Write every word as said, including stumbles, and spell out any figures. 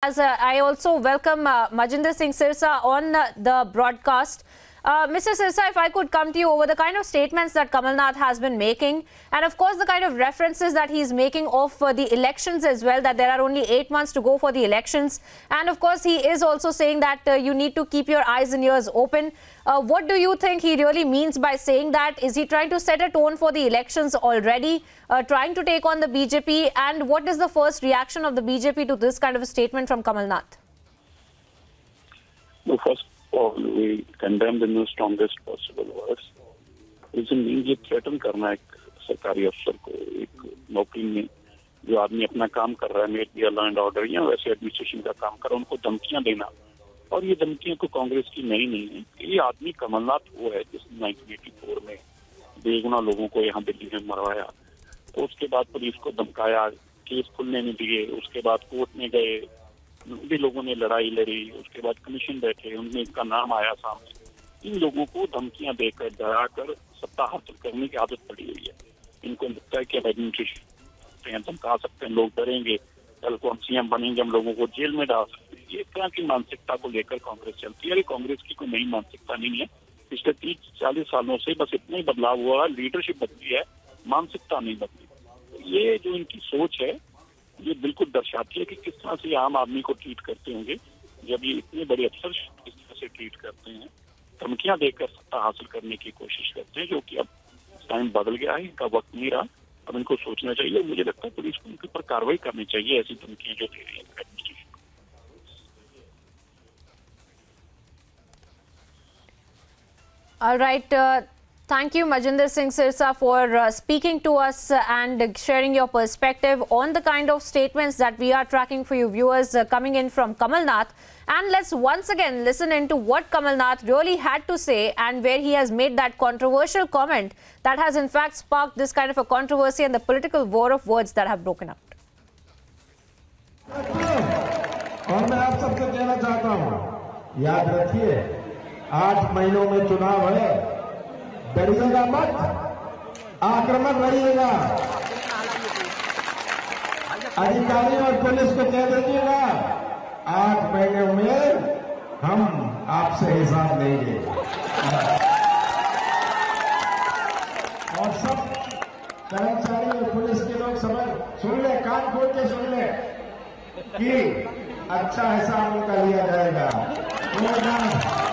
As uh, I also welcome uh, Manjinder Singh Sirsa on uh, the broadcast. Uh, Mister Sirsa, if I could come to you over the kind of statements that Kamal Nath has been making, and of course the kind of references that he's making of uh, the elections as well, that there are only eight months to go for the elections. And of course he is also saying that uh, you need to keep your eyes and ears open. Uh, what do you think he really means by saying that? Is he trying to set a tone for the elections already, uh, trying to take on the B J P? And what is the first reaction of the B J P to this kind of a statement from Kamal Nath? No, first. Or we condemn them in the strongest possible words. इस mean ये threaten करना एक सरकारी अफसर को एक नौकरी में जो आदमी अपना काम कर रहा है maybe law and order या वैसे एडमिनिस्ट्रेशन का काम कर रहा है उनको धमकियां देना और ये धमकियां को कांग्रेस की नई नहीं है कि ये आदमी कमलनाथ वो है जिसने नाइनटीन एटी फोर में बेगुना लोगों को यहाँ दिल्ली में मरवाया तो उसके बाद पुलिस को धमकाया केस खुलने नहीं दिए उसके बाद कोर्ट में गए भी लोगों ने लड़ाई लड़ी उसके बाद कमीशन बैठे उनमें इसका नाम आया सामने इन लोगों को धमकियां देकर डरा कर सत्ता हासिल करने की आदत पड़ी हुई है इनको लगता है कि एडमिनिस्ट्रेशन धमका सकते हैं लोग डरेंगे कल को हम सीएम बनेंगे हम लोगों को जेल में डाल सकते हैं ये तरह की मानसिकता को लेकर कांग्रेस चलती है ये कांग्रेस की कोई नई मानसिकता नहीं है पिछले तीस चालीस सालों से बस इतना ही बदलाव हुआ लीडरशिप बदली है मानसिकता नहीं बदली ये जो इनकी सोच है ये बिल्कुल दर्शाती है कि किस तरह से आम आदमी को ट्रीट करते होंगे जब ये इतने बड़े अफसर किस तरह से ट्रीट करते हैं धमकियां देकर सत्ता हासिल करने की कोशिश करते हैं जो कि अब टाइम बदल गया है इनका वक्त नहीं रहा अब इनको सोचना चाहिए मुझे लगता है पुलिस को इनके ऊपर कार्रवाई करनी चाहिए ऐसी धमकियां जो दे रही है alright Thank you, Manjinder Singh Sirsa, for uh, speaking to us uh, and sharing your perspective on the kind of statements that we are tracking for you viewers uh, coming in from Kamal Nath. And let's once again listen into what Kamal Nath really had to say and where he has made that controversial comment that has in fact sparked this kind of a controversy and the political war of words that have broken out. और मैं आप सबको कहना चाहता हूं, याद रखिए, आठ महीनों में चुनाव है। डरिएगा मत आक्रमण रहिएगा अधिकारी और पुलिस को कह दीजिएगा आठ महीने में हम आपसे हिसाब लेंगे और सब कर्मचारी और पुलिस के लोग समझ सुन ले कान खोल के सुन ले कि अच्छा हिसाब उनका लिया जाएगा